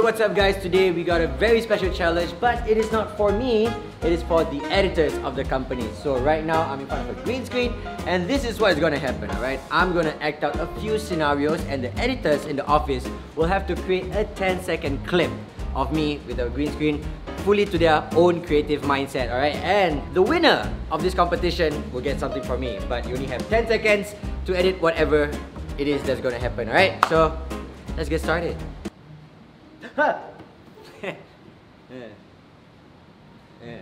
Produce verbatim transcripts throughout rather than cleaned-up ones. So what's up guys, today we got a very special challenge, but it is not for me, it is for the editors of the company. So right now I'm in front of a green screen and this is what's gonna happen, alright? I'm gonna act out a few scenarios and the editors in the office will have to create a ten second clip of me with a green screen fully to their own creative mindset, alright? And the winner of this competition will get something from me, but you only have ten seconds to edit whatever it is that's gonna happen, alright? So let's get started. Huh. yeah. Yeah.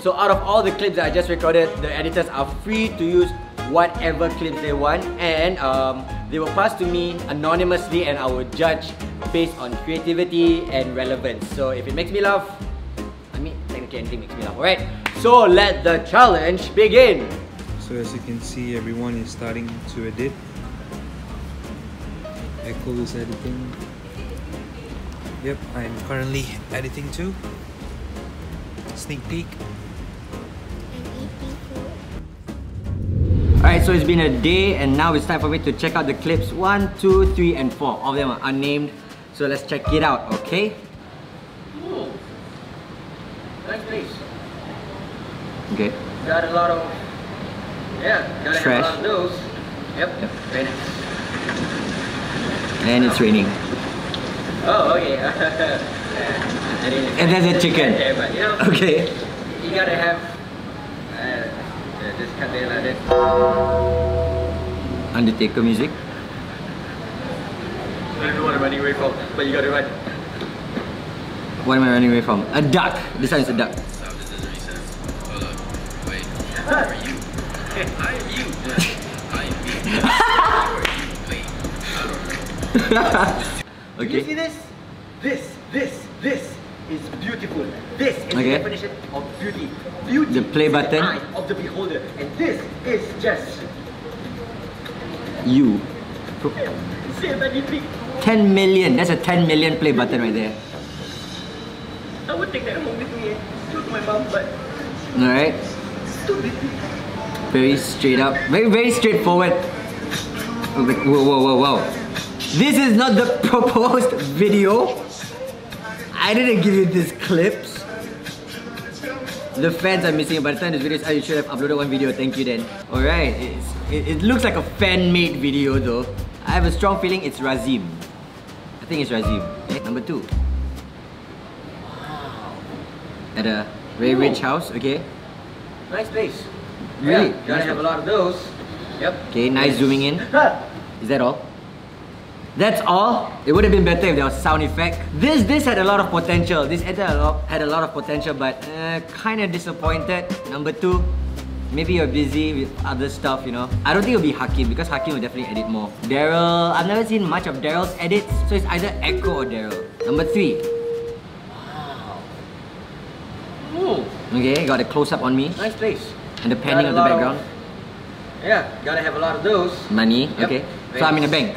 So out of all the clips that I just recorded, the editors are free to use whatever clips they want, and um, they will pass to me anonymously and I will judge based on creativity and relevance. So if it makes me laugh, I mean technically anything makes me laugh, alright? So let the challenge begin! So as you can see, everyone is starting to edit. Echo is editing. Yep, I'm currently editing too. Sneak peek. Alright, so it's been a day and now it's time for me to check out the clips. One, two, three, and four. All of them are unnamed. So let's check it out, okay? Cool. Nice place. Okay. Got a lot of... Yeah, got a lot of those. Yep, yep. Very nice. And it's raining. Oh, okay. And there's a chicken. There, but, you know, okay. You gotta have uh, this kind of like that. Undertaker music. I don't know what I'm running away from, but you gotta run. What am I running away from? A duck. This one is a duck. So this is a reset. Hold on. Wait. Who are you? I am you. I am you. Okay. You see this? This, this, this is beautiful. This is okay. The definition of beauty. Beauty the play button the eye of the beholder, and this is just you. ten million. That's a ten million play button right there. I would take that home with me. It's to my mom, but all right. Stupid. Very straight up. Very, very straightforward. Like, whoa, whoa, whoa, whoa. This is not the proposed video. I didn't give you these clips. The fans are missing. By the time this video is out, you should have uploaded one video. Thank you then. Alright, it, it looks like a fan-made video though. I have a strong feeling it's Razim. I think it's Razim. Okay, number two. Wow. At a very rich house, okay. Nice place. Really? Yeah, gotta have a lot of those. Yep. Okay, nice zooming in. Is that all? That's all. It would have been better if there was sound effect. This this had a lot of potential. This had a lot, had a lot of potential, but uh, kind of disappointed. Number two, maybe you're busy with other stuff, you know. I don't think it'll be Hakim because Hakim will definitely edit more. Daryl, I've never seen much of Daryl's edits, so it's either Echo or Daryl. Number three. Wow. Ooh. Okay, got a close up on me. Nice place. And the panning of the background. Of... Yeah, gotta have a lot of those. Money. Yep. Okay. Thanks. So I'm in a bank.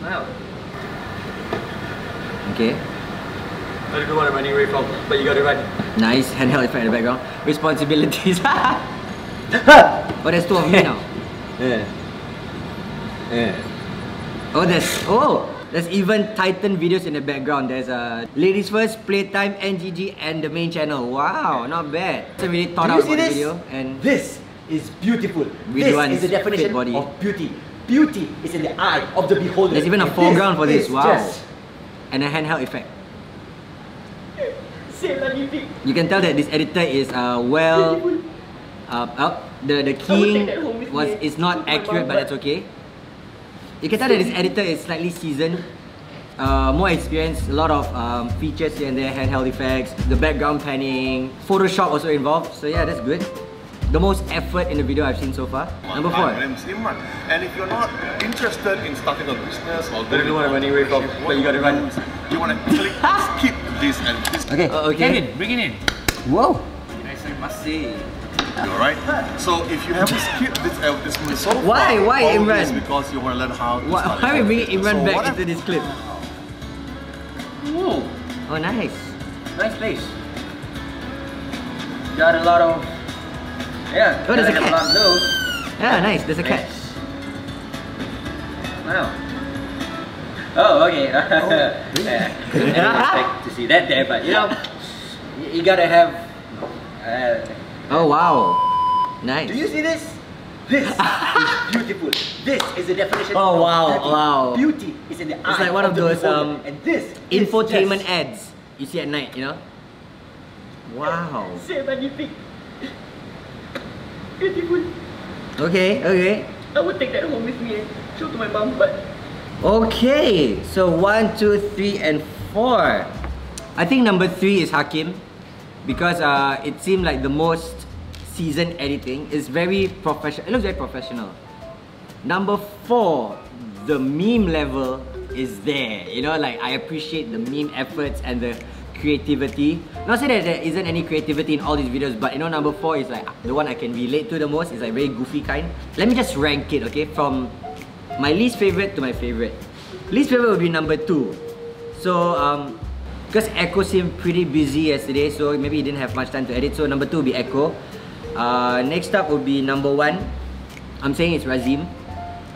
Wow. Okay. I don't know what I'm running away from, but you gotta run. Nice, handheld effect in the background. Responsibilities. Oh, there's two of me now. Yeah. Yeah. Oh, there's. Oh! There's even Titan videos in the background. There's a uh, Ladies First, Playtime, N G G, and the main channel. Wow, not bad. So we really thought out about the video. And this is beautiful. This is the definition of beauty. Beauty is in the eye of the beholder. There's even a foreground for this, wow. And a handheld effect. You can tell that this editor is uh, well... Uh, uh, the, the keying was, is not accurate, but that's okay. You can tell that this editor is slightly seasoned. Uh, more experience, a lot of um, features here and there, handheld effects, the background panning, Photoshop also involved, so yeah, that's good. The most effort in the video I've seen so far. Number four. My name is Iman. And if you're not interested in starting a business or doing any way off, but you gotta run. You wanna click skip this and this. Okay, uh, okay. Bring it in, bring it in. Whoa. Nice, I must say. Alright? So if you haven't skipped this advertisement so far, why? Why Imran? It's because you wanna learn how to why, start why are we bringing Imran so back into this clip? Whoa. Oh, nice. Nice place. Got a lot of. Yeah, oh, there's a cat. Yeah, nice, there's a cat. Wow. Oh, okay. Oh, really? Yeah. I didn't expect to see that there, but you know, you gotta have. Uh, oh wow! Nice. Do you see this? This is beautiful. This is the definition. Oh of wow! Beauty. Wow! Beauty is in the eye. It's like one of, of those um. And this infotainment ads you see at night, you know. Wow. C'est magnifique. Beautiful. Okay. Okay. I would take that home with me and show to my mom, but. Okay, so one, two, three, and four. I think number three is Hakim, because uh, it seemed like the most seasoned editing. It's very professional. It looks very professional. Number four, the meme level is there. You know, like I appreciate the meme efforts and the creativity. Not saying that there isn't any creativity in all these videos, but you know, number four is like the one I can relate to the most. It's like very goofy kind. Let me just rank it, okay? From my least favorite to my favorite. Least favorite would be number two. So, um, because Echo seemed pretty busy yesterday, so maybe he didn't have much time to edit. So number two would be Echo. Uh, next up would be number one. I'm saying it's Razim.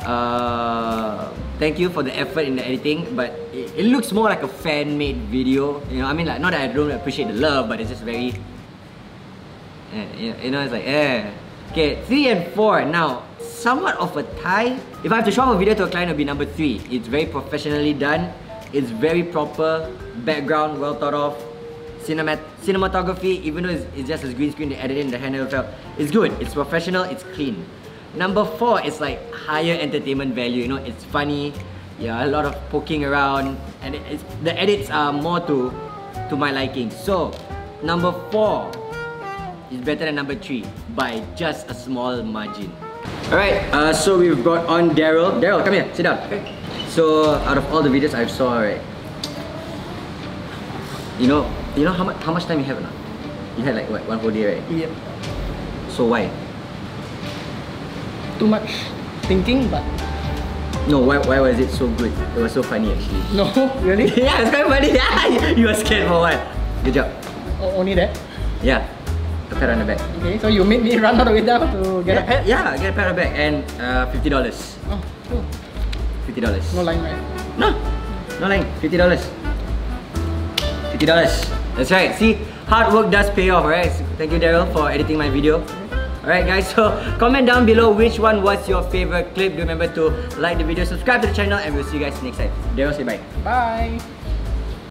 Uh, thank you for the effort in the editing, but it, it looks more like a fan-made video. You know, I mean, like not that I don't appreciate the love, but it's just very, eh, you know, it's like eh. Okay, three and four now. Somewhat of a tie. If I have to show up a video to a client, it'll be number three. It's very professionally done. It's very proper. Background well thought of. Cinemat cinematography, even though it's, it's just a green screen, they edited in the handheld felt. It's good. It's professional. It's clean. Number four is like higher entertainment value. You know, it's funny. Yeah, a lot of poking around, and it, it's, the edits are more to to my liking. So number four is better than number three by just a small margin. Alright, uh, so we've got on Daryl. Daryl, come here, sit down. Okay. So, out of all the videos I've saw, right, you know, you know how much how much time you have now? You had like what, one whole day, right? Yep. So why? Too much thinking, but no. Why why was it so good? It was so funny actually. No, really? Yeah, it's quite funny. You were scared for what? Good job. Oh, only that? Yeah. A pat on the back. Okay, so you made me run all the way down to get yeah, a pat? Yeah, get a pat on the back and uh, fifty dollars. Oh, cool. fifty dollars. No line, right? No! No line. fifty dollars. fifty dollars. That's right. See, hard work does pay off, alright? Thank you, Daryl, for editing my video. Alright guys, so comment down below which one was your favorite clip. Do remember to like the video, subscribe to the channel, and we'll see you guys next time. Daryl, say bye. Bye!